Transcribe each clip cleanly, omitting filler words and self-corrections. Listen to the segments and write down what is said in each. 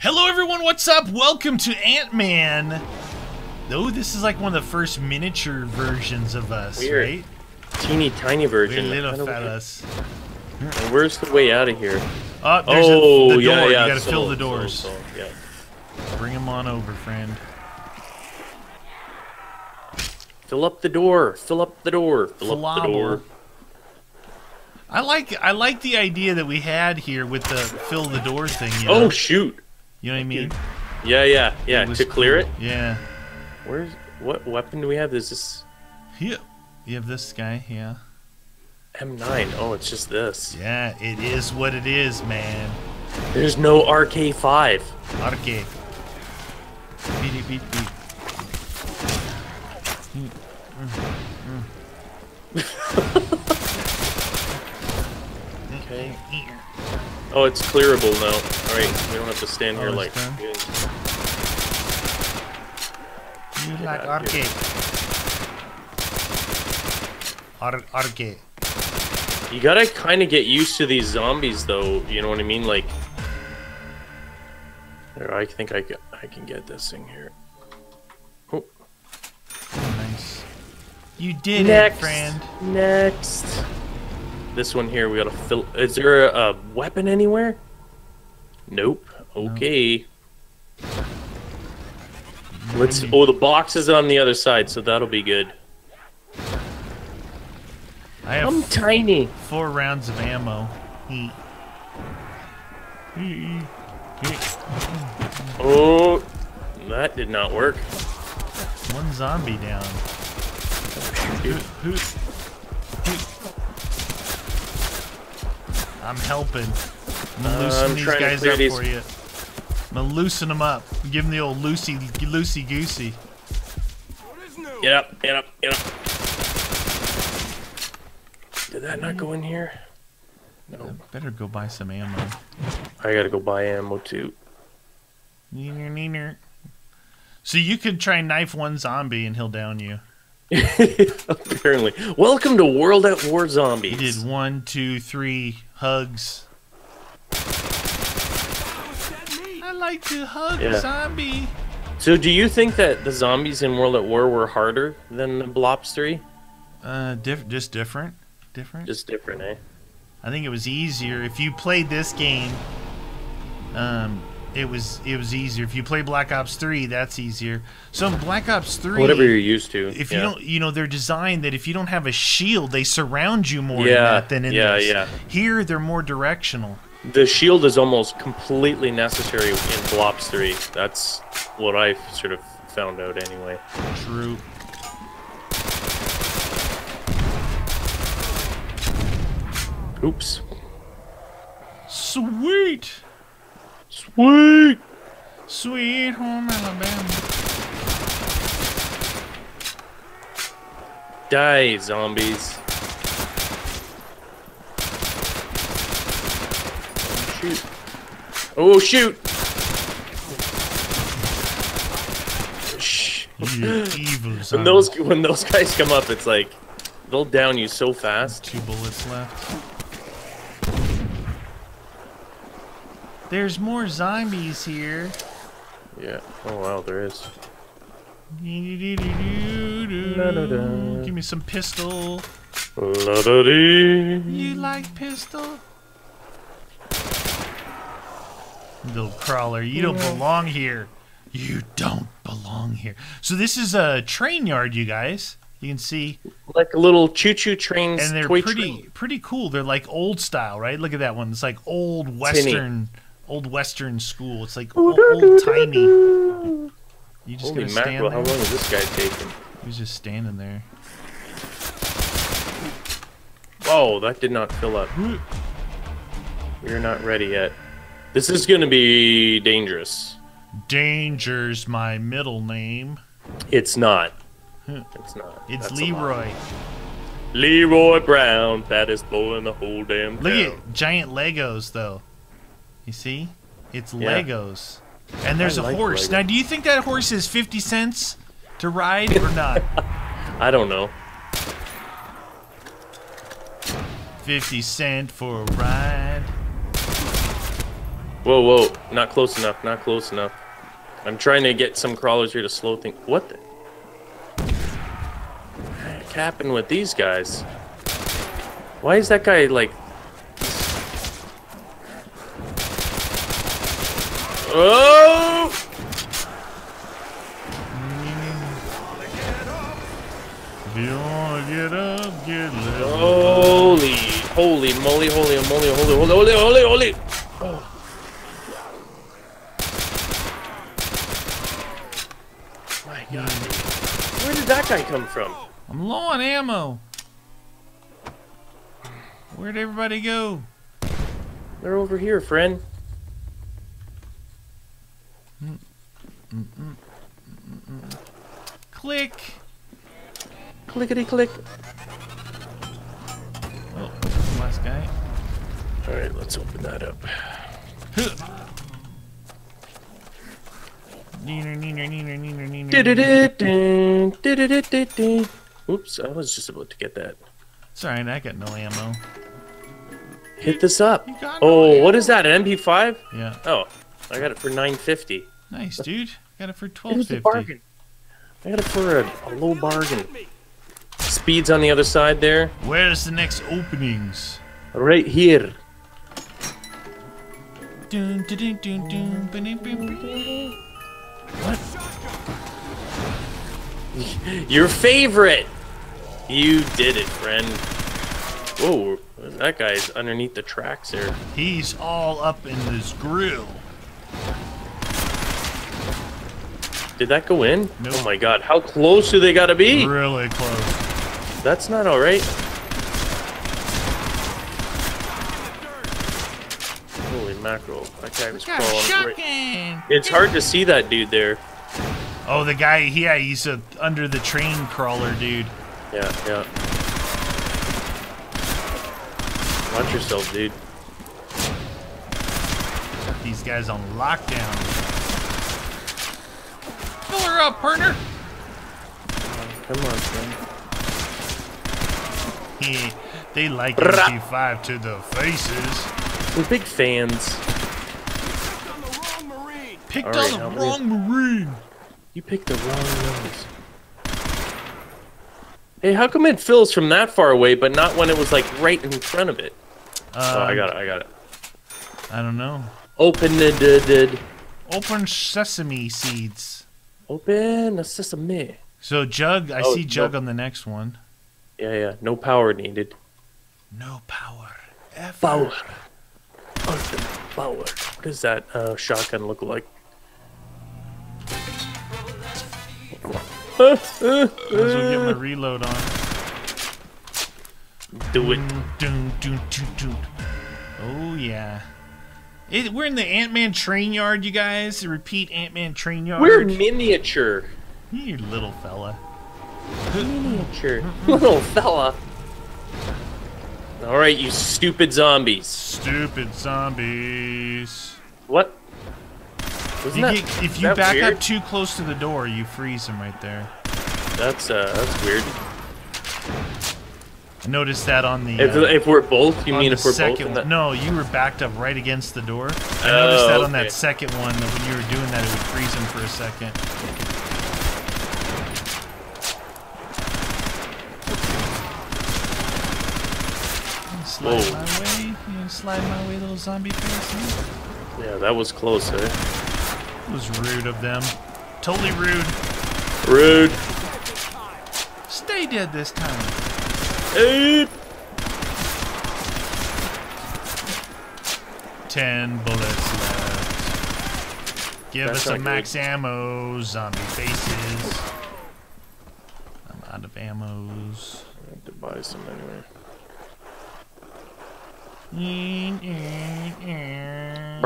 Hello everyone, what's up? Welcome to Ant-Man. Though this is like one of the first miniature versions of us, weird. Right? Teeny tiny version. Weird little fellas. And where's the way out of here? Oh, yeah, door. Yeah. You gotta fill the doors. Yeah. Bring them on over, friend. Fill up the door. Fill up the door. Fill up the door. I like the idea that we had here with the fill the door thing. You know? Oh shoot! You know what I mean? Yeah. To clear it. Yeah. Where's what weapon do we have? Is this? Here. You have this guy. Yeah. M9. Oh, it's just this. Yeah, it is what it is, man. There's no RK5. RK. Okay. Oh, it's clearable now. All right, we don't have to stand here like. You like RK. You gotta kind of get used to these zombies, though. You know what I mean? Like, there. I think I can get this thing here. Oh, nice. You did it, friend. Next. This one here, we gotta fill. Is there a weapon anywhere? Nope. Okay. No. Let's. Oh, the box is on the other side, so that'll be good. I'm tiny. 4 rounds of ammo. Oh, that did not work. 1 zombie down. I'm helping. I'm loosening these guys up for you. I'm gonna loosen them up. Give them the old loosey goosey. Get up! Get up! Get up! Did that not go in here? No. I better go buy some ammo. I gotta go buy ammo too. So you could try knife 1 zombie and he'll down you. Apparently. Welcome to World at War Zombies. You did 1, 2, 3 hugs. I like to hug a zombie. So do you think that the zombies in World at War were harder than the Blops 3? Just different. Just different, eh? I think it was easier if you played this game. It was easier if you play Black Ops 3. That's easier. So in Black Ops 3, whatever you're used to. If you don't, you know, they're designed that if you don't have a shield, they surround you more than in this. Here, they're more directional. The shield is almost completely necessary in Blops 3. That's what I sort of found out anyway. True. Oops. Sweet home Alabama. Die, zombies. Oh, shoot. Oh, shoot. You evil zombie. When those guys come up, it's like, they'll down you so fast. 2 bullets left. There's more zombies here. Yeah. Oh wow, there is. Give me some pistol. You like pistol? Little crawler, you don't belong here. You don't belong here. So this is a train yard, you guys. You can see like little choo-choo trains, and they're pretty cool. They're like old style, right? Look at that one. It's like old western. Old western school. It's like old timey. You just gonna stand there. How long is this guy taking? He was just standing there. Whoa, that did not fill up. We're not ready yet. This is gonna be dangerous. Danger's my middle name. It's not. It's not. It's Leroy. Leroy Brown. That is blowing the whole damn town. Look at giant Legos though. You see? It's Legos. And there's a horse. Legos. Now, do you think that horse is 50 cents to ride or not? I don't know. 50 cent for a ride. Whoa, whoa. Not close enough. Not close enough. I'm trying to get some crawlers here to slow things. What the? What's happened with these guys? Why is that guy like... Oh! Holy, holy moly, holy moly, holy, holy, holy, holy, holy! Oh. My God, where did that guy come from? I'm low on ammo. Where'd everybody go? They're over here, friend. Click. Clickety click. Oh, last guy. All right, let's open that up. Oops, I was just about to get that. Sorry, I got no ammo. Hit this up. Oh, what is that? An MP5? Yeah. Oh, I got it for $9.50. Nice, dude. Got it for $12.50. I got it for a low bargain. Speed's on the other side there. Where's the next openings? Right here. What? Your favorite! You did it, friend. Whoa, that guy's underneath the tracks here. He's all up in this grill. Did that go in? Nope. Oh my God, how close do they gotta be? Really close. That's not all right. Holy mackerel, that guy was crawling right. It's hard to see that dude there. Oh, the guy, yeah, he's a under the train crawler dude. Yeah, yeah. Watch yourself, dude. Got these guys on lockdown. Fill her up, partner! Come on, son. They like MP5 to the faces. We're big fans. Picked on the wrong Marine! You picked the wrong ones. Hey, how come it fills from that far away, but not when it was like right in front of it? Oh, I got it, I got it. I don't know. Open the... Open sesame seeds. Open a sesame. So Jug, I see Jug on the next one. Yeah, yeah. No power needed. No power ever. Power. Ultimate power. What does that shotgun look like? Might as well get my reload on. Do it. Oh yeah. We're in the Ant-Man train yard, you guys. Repeat, Ant-Man train yard. We're miniature. You little fella. Miniature. Little fella. All right, you stupid zombies. Stupid zombies. What? If you back up too close to the door, you freeze them right there. That's weird. Notice that on the. If we're both, you mean if we're both? That... No, you were backed up right against the door. I noticed that on that second one that when you were doing that, it would freeze him for a second. Slide my way. You gonna slide my way, little zombie face. Yeah, that was close, eh? It was rude of them. Totally rude. Rude. Stay dead this time. $10 bullets left. Give us some max ammo, zombie faces. I'm out of ammos. I have to buy some anyway. Wee. Wee.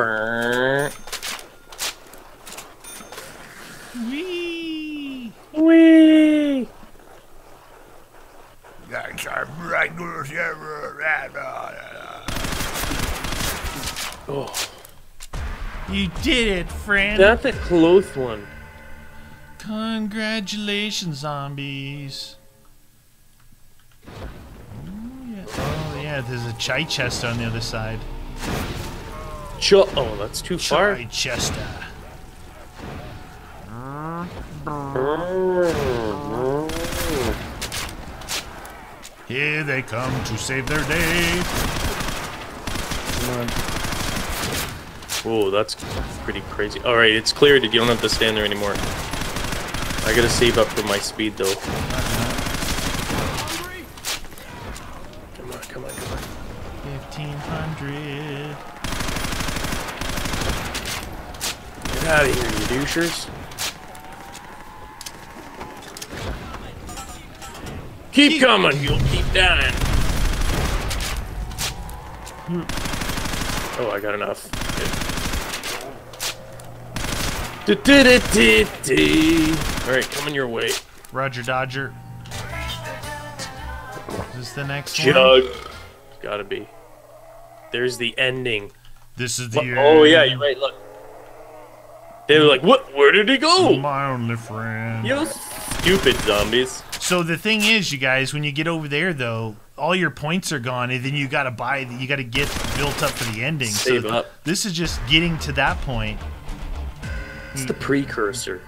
Oh. You did it, friend. That's a close one. Congratulations, zombies. Oh, yeah. Oh, yeah, there's a chai chest on the other side. Cho- oh, that's too far. Chester. Here they come to save their day. Come on. Oh, that's pretty crazy. Alright, it's cleared. You don't have to stand there anymore. I gotta save up for my speed, though. Come on, come on, come on. 1500. Get out of here, you douchers. Keep coming, you'll keep dying. Oh, I got enough. Alright, coming your way. Roger, Dodger. Is this the next Jug. One? Gotta be. There's the ending. This is the end. Oh, yeah, you're right, look. They were like, what? Where did he go? My only friend. You stupid zombies. So the thing is, you guys, when you get over there, though, all your points are gone, and then you gotta buy, you gotta get built up for the ending. Save up. This is just getting to that point. It's the precursor.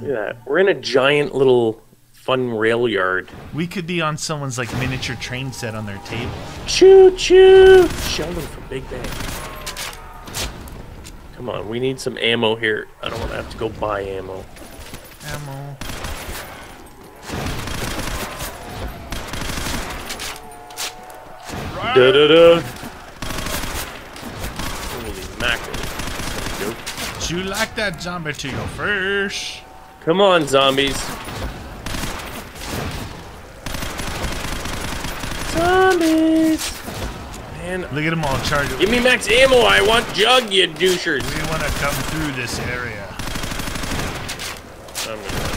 Look at that. We're in a giant little fun rail yard. We could be on someone's like miniature train set on their table. Choo choo! Sheldon from Big Bang. Come on, we need some ammo here. I don't want to have to go buy ammo. Ammo. Da da da. Holy mackerel. You like that zombie to your face. Come on, zombies. Zombies. Man, look at them all charged. Give me max ammo. I want Jug, you douchers. We want to come through this area. I'm gonna...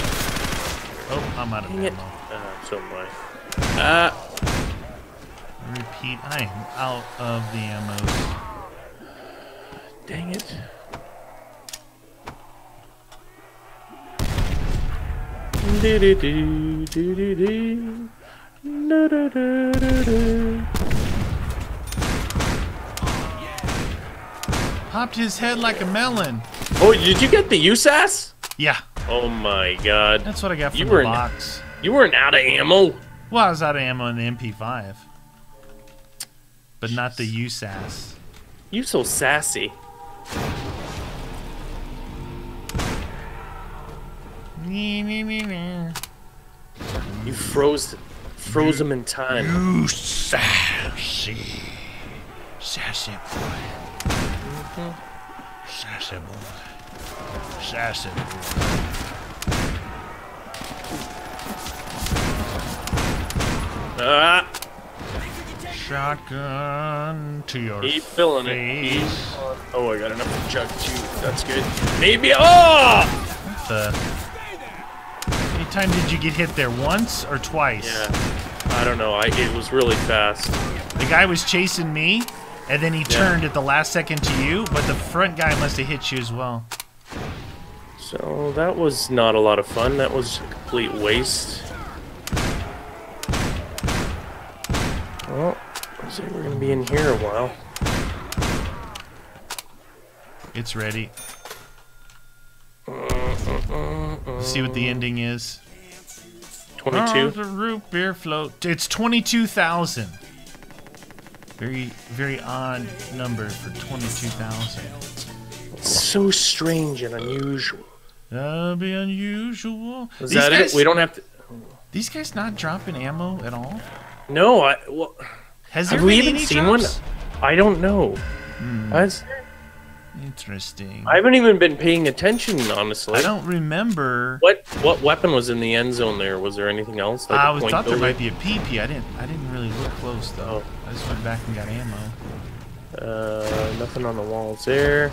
Oh, I'm out of ammo. So am I. Repeat, I am out of the ammo. Dang it. Popped his head like a melon. Oh, did you get the USAS? Yeah. Oh my god. That's what I got from the box. You weren't out of ammo? Well, I was out of ammo in the MP5. But not the USAS. You so sassy. You froze him in time. You sassy, sassy boy, sassy boy, sassy boy. Ah. Shotgun to your face. Keep filling it. Keep on. Oh, I got enough to Jug too. That's good. Maybe. Oh! What the? How many times did you get hit there? Once or twice? Yeah. I don't know. It was really fast. The guy was chasing me, and then he turned at the last second to you, but the front guy must have hit you as well. So that was not a lot of fun. That was a complete waste. Well, I say we're gonna be in here a while. It's ready. See what the ending is. 22. The root beer float. It's 22,000. Very, very odd number for 22,000. It's so strange and unusual. That'll be unusual. Is that it? We don't have to. These guys not dropping ammo at all. No, well, have we even seen one? I don't know. That's interesting. I haven't even been paying attention, honestly. I don't remember. What weapon was in the end zone there? Was there anything else? Like I thought there might be a PP. I didn't really look close though. I just went back and got ammo. Nothing on the walls there.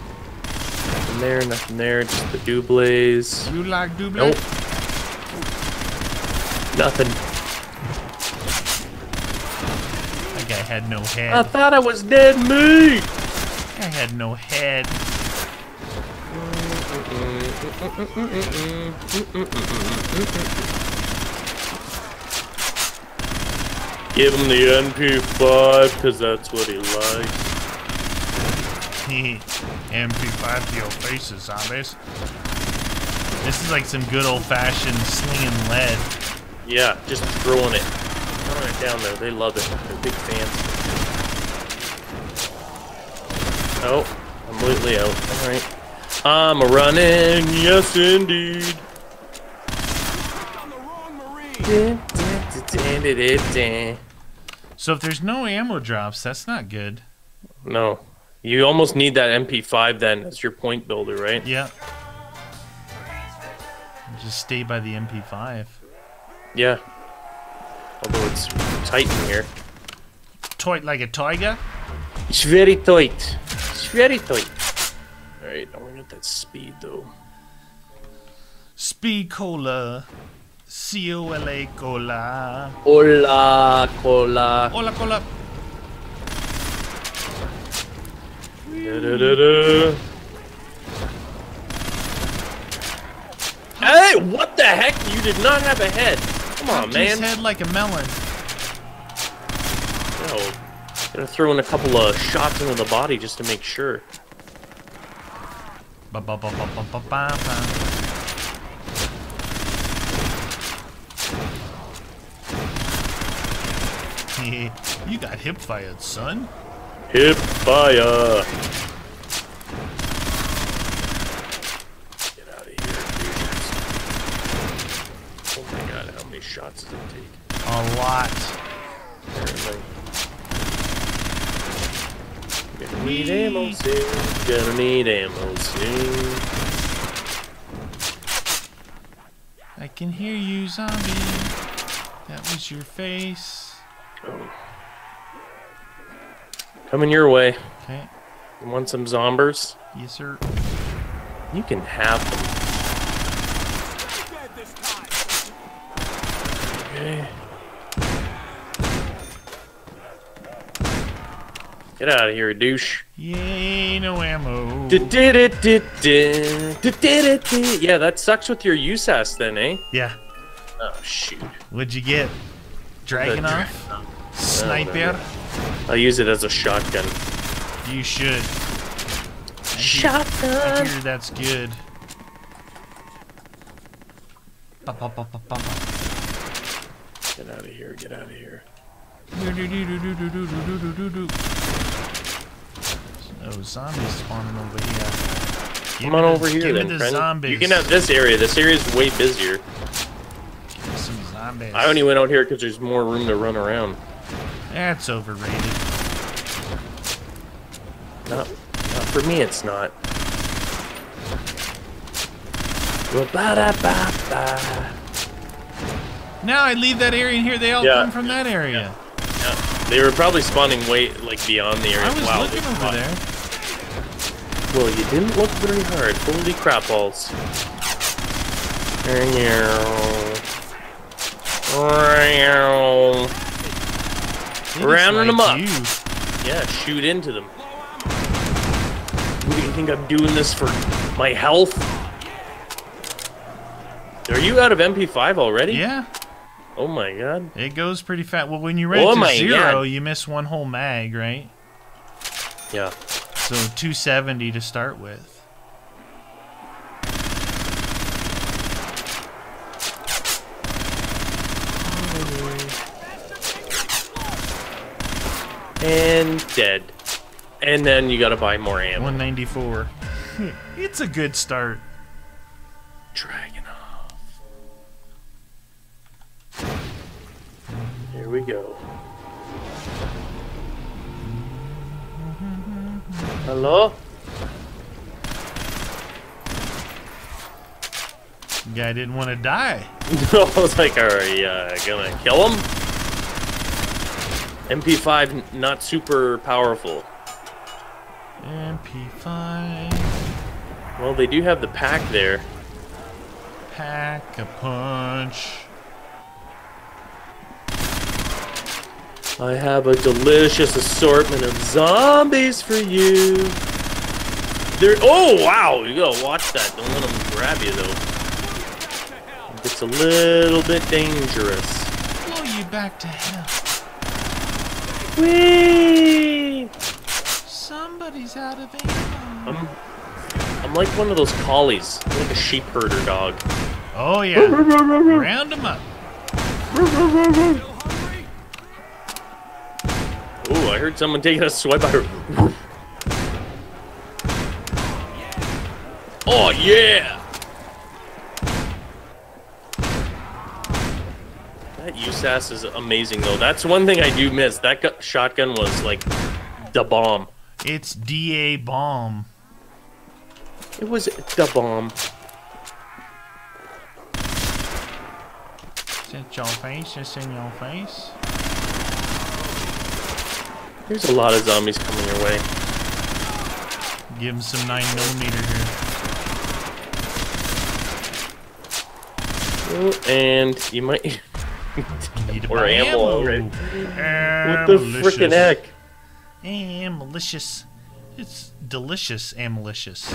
Nothing there. Nothing there. Just the doublés. You like doublés? Nope. Nothing. I had no head. I thought I was dead meat. I had no head. Give him the MP5 because that's what he likes. MP5 to your faces, zombies. This is like some good old-fashioned slinging lead. Yeah, just throwing it. Throwing it down there. They love it. They're big fans. Oh, completely out. Alright. I'm running, yes indeed. So if there's no ammo drops, that's not good. No. You almost need that MP5 then as your point builder, right? Yeah. Just stay by the MP5. Yeah. Although it's tight in here. Tight like a tiger? It's very tight. It's very tight. Alright, I want to get that speed though. Speed Cola. C-O-L-A Cola. Hola Cola. Hola Cola. Da, da, da, da. Hey, what the heck? You did not have a head. Come on, man. His head like a melon. Yo, gotta throw in a couple of shots into the body just to make sure. Ba-ba-ba-ba-ba-ba-ba-ba. You got hip fired, son. Hip fire. Get out of here, dude. Oh my god, how many shots does it take? A lot. Gonna need ammo soon. Gonna need ammo soon. I can hear you, zombie. That was your face. Oh. Coming your way. Okay. You want some zombers? Yes, sir. You can have them. Okay. Get out of here, douche. Yay, no ammo. Yeah, that sucks with your USAS then, eh? Yeah. Oh, shoot. What'd you get? Dragon off? Sniper? I'll use it as a shotgun. You should. Shotgun! I hear that's good. Get out of here, get out of here. There's no zombies spawning over here. Come on over here then, friend. You can have this area. This area's way busier. I only went out here because there's more room to run around. That's overrated. Not for me, it's not. Now I leave that area in here. They all come from that area. Yeah. They were probably spawning way like beyond the area. I was looking over there. Well, you didn't look very hard. Holy crap balls! Rounding them up. Yeah, shoot into them. What do you think I'm doing this for? My health? Are you out of MP5 already? Yeah. Oh my god. It goes pretty fast. Well, when you rank to 0, you miss one whole mag, right? Yeah. So 270 to start with. And dead. And then you gotta buy more ammo. 194. It's a good start. Dragon off. Here we go. Hello? Guy didn't want to die. I was like, are you gonna kill him? MP5 not super powerful. MP5. Well, they do have the pack there. Pack a punch. I have a delicious assortment of zombies for you. They're oh wow, you gotta watch that. Don't let them grab you though. It's a little bit dangerous. Blow you back to hell. Whee! Somebody Somebody's out of ammo. I'm like one of those collies. I'm like a sheep herder dog. Oh yeah. Round him up. Oh, I heard someone taking a swipe out her. Oh yeah! That USAS is amazing though. That's one thing I do miss. That shotgun was like da bomb. It's DA bomb. It was da bomb. It's in your face, it's in your face. There's a lot of zombies coming your way. Give him some 9mm here. And you might need or ammo already. What the frickin' heck? Amalicious. It's delicious, amalicious.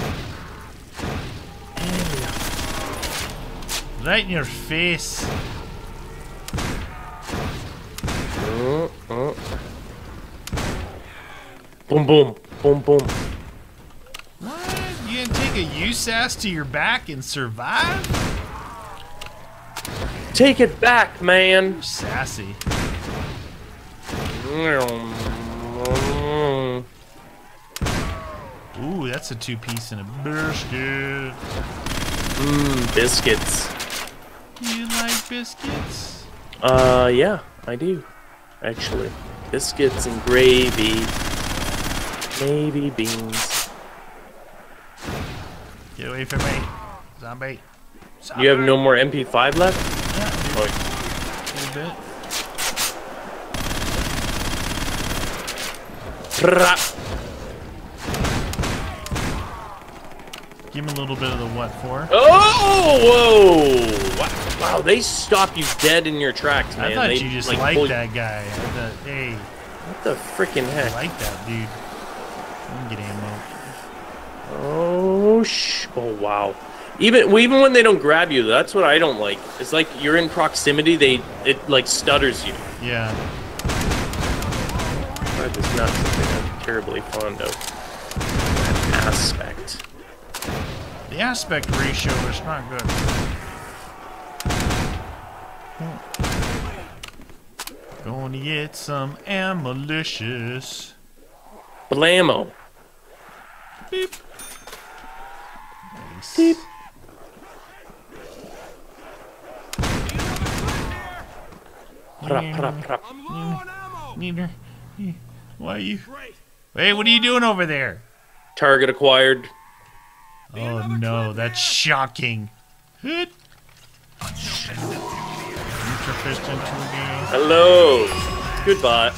Right in your face. Boom, boom, boom, boom. What? You gonna take a USAS to your back and survive? Take it back, man. You're sassy. Ooh, that's a two-piece and a biscuit. Mmm, biscuits. You like biscuits? Yeah, I do. Actually, biscuits and gravy, maybe beans. Get away from me, zombie! Zombie. You have no more MP5 left? A bit. Give him a little bit of the what for. Oh! Whoa! Wow, they stop you dead in your tracks, man. I thought you just liked that guy. I thought, hey. What the frickin' heck? I like that dude. I'm getting ammo. Oh, oh, wow. Even when they don't grab you, that's what I don't like. It's like you're in proximity, it like stutters you. Yeah. That is not something I'm terribly fond of. That aspect. The aspect ratio is not good. Gonna get some amalicious. Blammo. Beep. Nice. Beep. Neither. Why are you? Hey, what are you doing over there? Target acquired. Oh no, that's shocking. Hoot. Hello. Goodbye.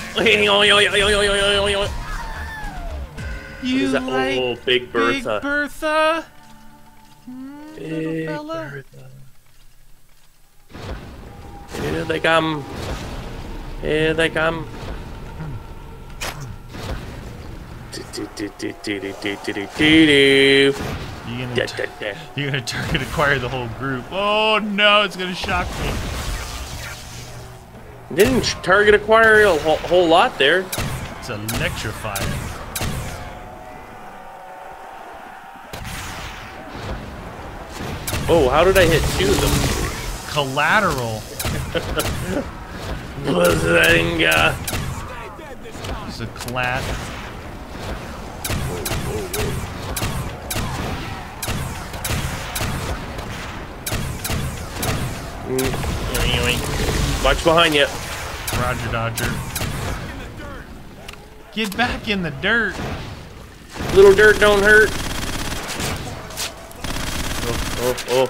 You like oh, Big Bertha. Big Bertha. Big Bertha. Here they come. Here they come. You're gonna target acquire the whole group. Oh no, it's gonna shock me. Didn't target acquire a whole lot there. It's electrified. Oh, how did I hit two of them? Collateral. Blazinga. It's a clat. Watch behind you. Roger, Dodger. Get back in the dirt. Little dirt don't hurt. Oh, oh, oh.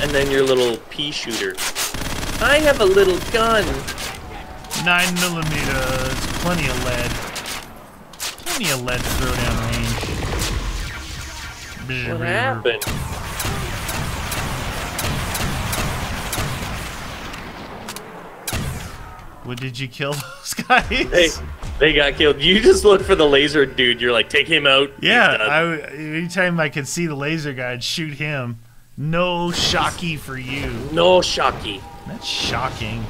And then your little pea shooter. I have a little gun. 9mm, plenty of lead. Plenty of lead to throw down range. What happened? What did you kill those guys? They got killed. You just look for the laser dude. You're like, take him out. Yeah, anytime I could see the laser guy, I'd shoot him. No shocky for you. No shocky. That's shocking.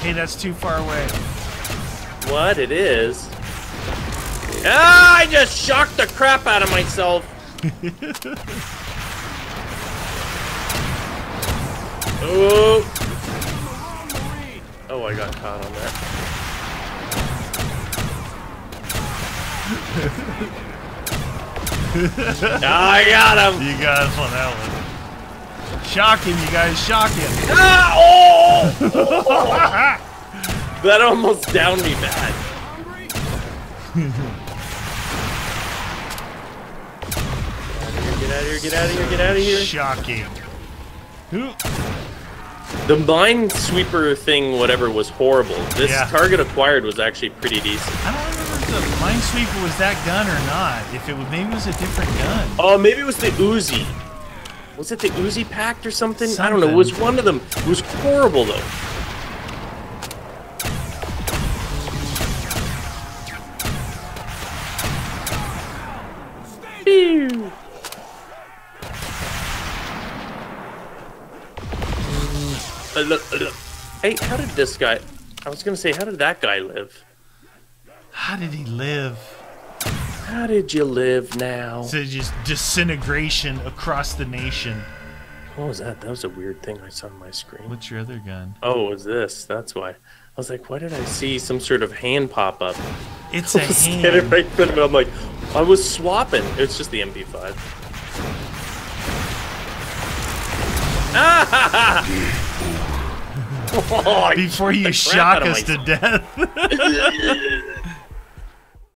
Hey, that's too far away. What? It is. Ah, I just shocked the crap out of myself. Oh. Oh, I got caught on that. I got him! You guys on that one. Shock him, you guys, shock him! Ah, oh! Oh! That almost downed me bad. Get out of here, get out of here, get out of here! Shock him. The mine sweeper thing, whatever, was horrible. This target acquired was actually pretty decent. I don't remember if the minesweeper was that gun or not. If it was, maybe it was a different gun. Oh, maybe it was the Uzi. Was it the Uzi Pact or something? I don't know. It was one of them. It was horrible though. Pew. Hey, how did this guy... I was gonna say, how did that guy live? How did he live? How did you live now? So just disintegration across the nation. What was that? That was a weird thing I saw on my screen. What's your other gun? Oh, it was this. That's why. I was like, why did I see some sort of hand pop up? It's a hand. Right in I'm like, I was swapping. It's just the MP5. Ah! Oh, before you shock us to death.